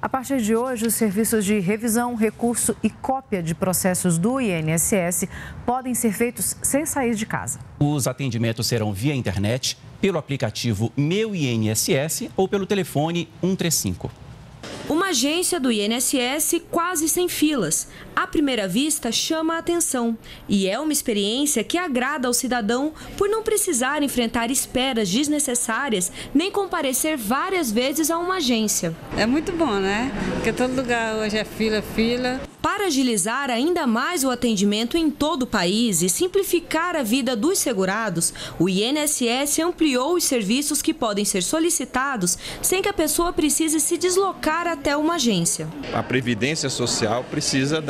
A partir de hoje, os serviços de revisão, recurso e cópia de processos do INSS podem ser feitos sem sair de casa. Os atendimentos serão via internet, pelo aplicativo Meu INSS ou pelo telefone 135. Uma agência do INSS quase sem filas. À primeira vista, chama a atenção. E é uma experiência que agrada ao cidadão por não precisar enfrentar esperas desnecessárias nem comparecer várias vezes a uma agência. É muito bom, né? Porque todo lugar hoje é fila, fila. Para agilizar ainda mais o atendimento em todo o país e simplificar a vida dos segurados, o INSS ampliou os serviços que podem ser solicitados sem que a pessoa precise se deslocar até uma agência. A Previdência Social precisa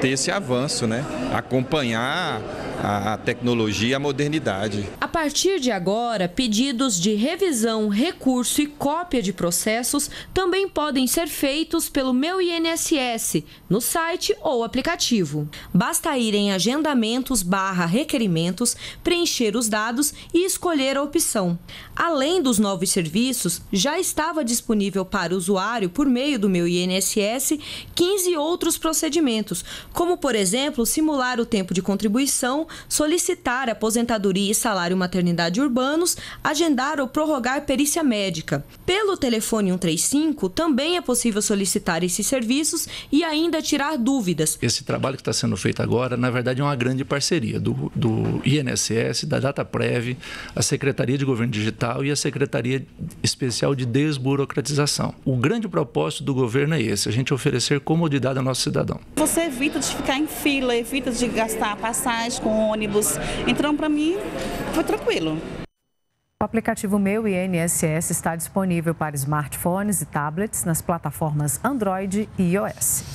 ter esse avanço, né? Acompanhar a tecnologia e a modernidade. A partir de agora, pedidos de revisão, recurso e cópia de processos também podem ser feitos pelo Meu INSS, no site ou aplicativo. Basta ir em agendamentos/requerimentos, preencher os dados e escolher a opção. Além dos novos serviços, já estava disponível para o usuário, por meio do Meu INSS, 15 outros procedimentos, como, por exemplo, simular o tempo de contribuição, solicitar aposentadoria e salário maternidade urbanos, agendar ou prorrogar perícia médica. Pelo telefone 135 também é possível solicitar esses serviços e ainda tirar dúvidas. Esse trabalho que está sendo feito agora, na verdade, é uma grande parceria do INSS, da Dataprev, a Secretaria de Governo Digital e a Secretaria Especial de Desburocratização. O grande propósito do governo é esse, a gente oferecer comodidade ao nosso cidadão. Você evita de ficar em fila, evita de gastar passagem com ônibus. Então, para mim, foi tranquilo. O aplicativo Meu INSS está disponível para smartphones e tablets nas plataformas Android e iOS.